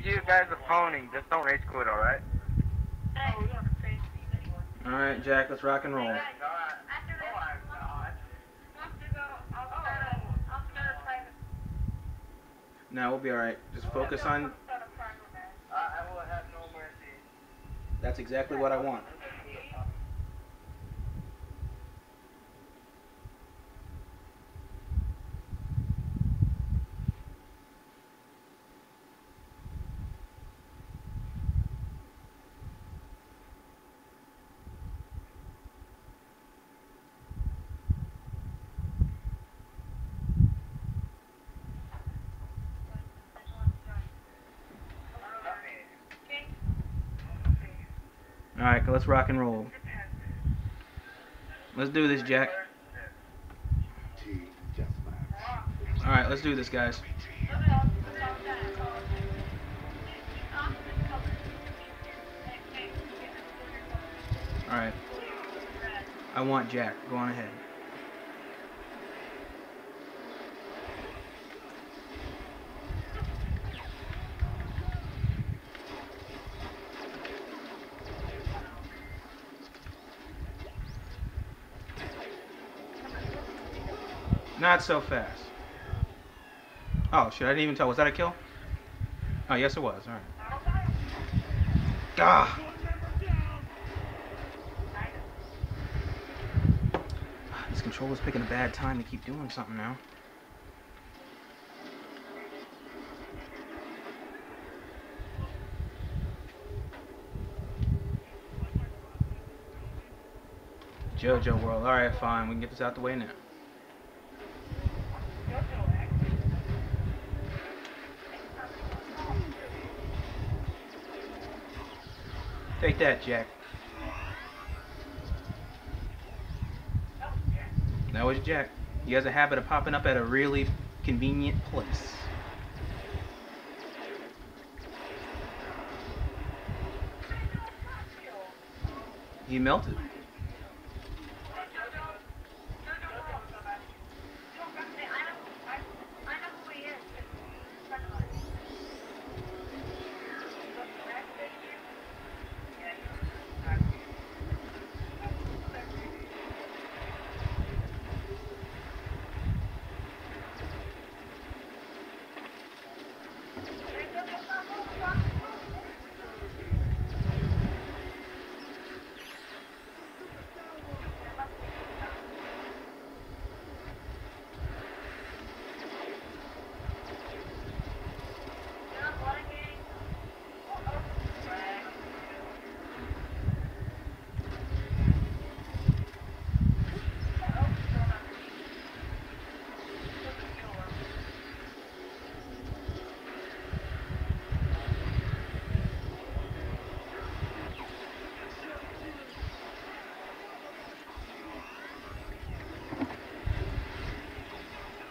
you guys are phoning. Just don't rage quit, alright? Alright, Jack, let's rock and roll. Hey guys, no, we'll be alright. Just focus on... I will have no mercy. That's exactly what I want. Alright, let's rock and roll. Let's do this, Jack. Alright, let's do this, guys. Alright. I want Jack. Go on ahead. Not so fast. Oh, shit, I didn't even tell. Was that a kill? Oh, yes, it was. All right. Ah. This controller's picking a bad time to keep doing something now. JoJo World. All right, fine. We can get this out the way now. Take that, Jack. That was Jack. He has a habit of popping up at a really convenient place. He melted.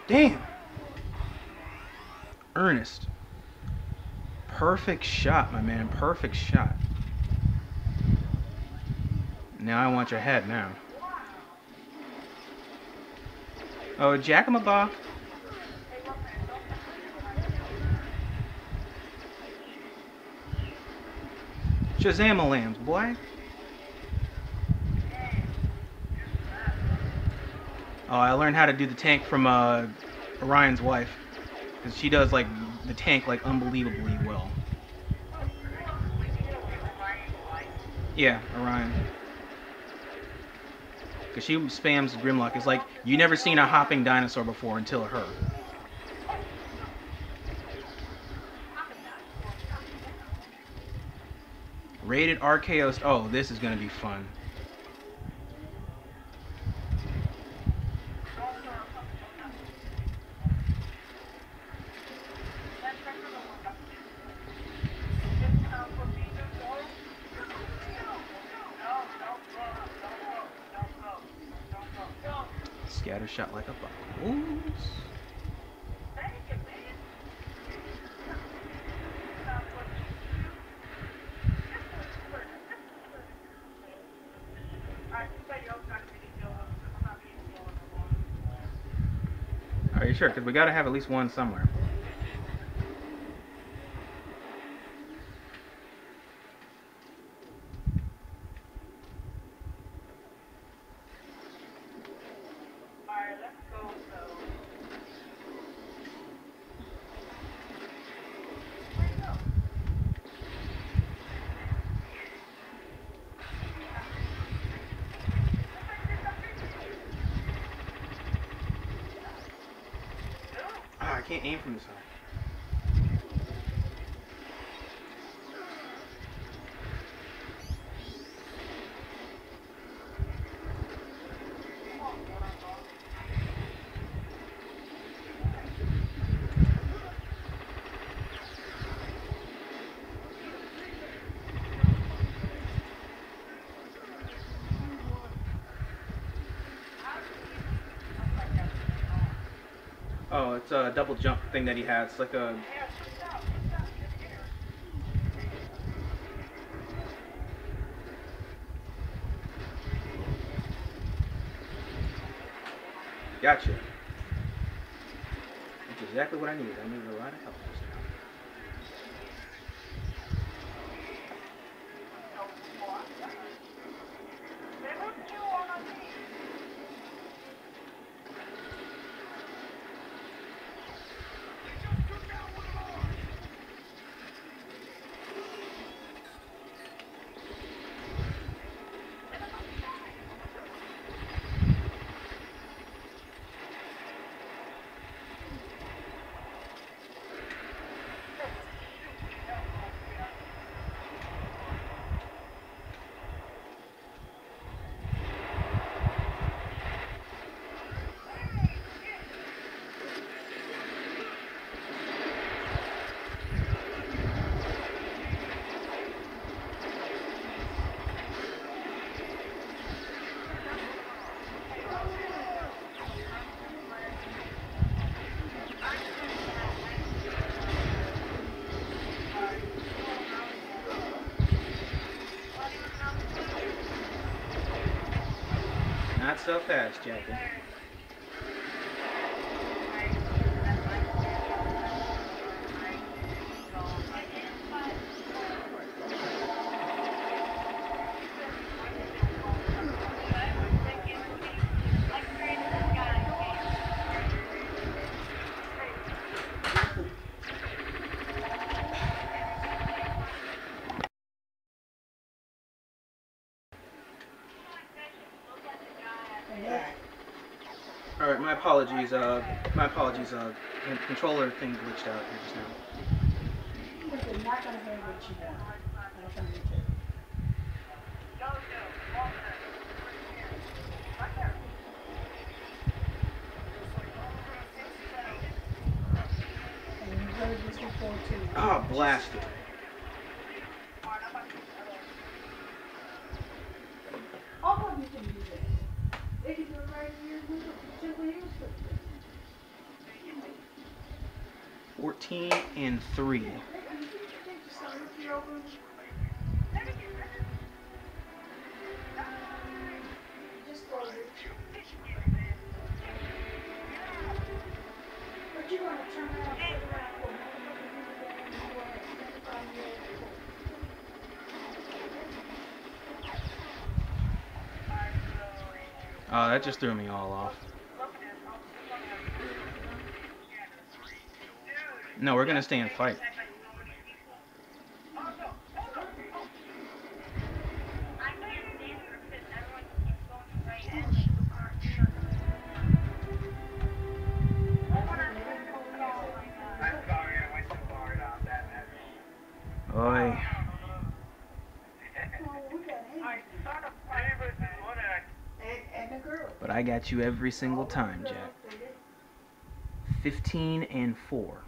Damn! Ernest. Perfect shot, my man. Perfect shot. Now I want your head now. Oh, Jackamabock. Shazamalams, boy. Oh, I learned how to do the tank from Orion's wife, because she does like the tank like unbelievably well. Yeah, Orion. Because she spams Grimlock. It's like you never seen a hopping dinosaur before until her. Rated Archaeos. Oh, this is gonna be fun. Scatter shot like a buck. Are you sure? Because we got to have at least one somewhere. I can't aim from this one. Oh, it's a double jump thing that he has. It's like a... Gotcha. That's exactly what I needed. I needed a lot of help just now. Not so fast, Jackie. Alright, my apologies, the controller thing glitched out here just now. I'm not gonna hear what you want. I'm not gonna reach it. And you heard this before too. Oh, blast it. Three. Oh, that just threw me all off. No, we're gonna stay and fight. But I got you every single time, Jack. 15 and 4.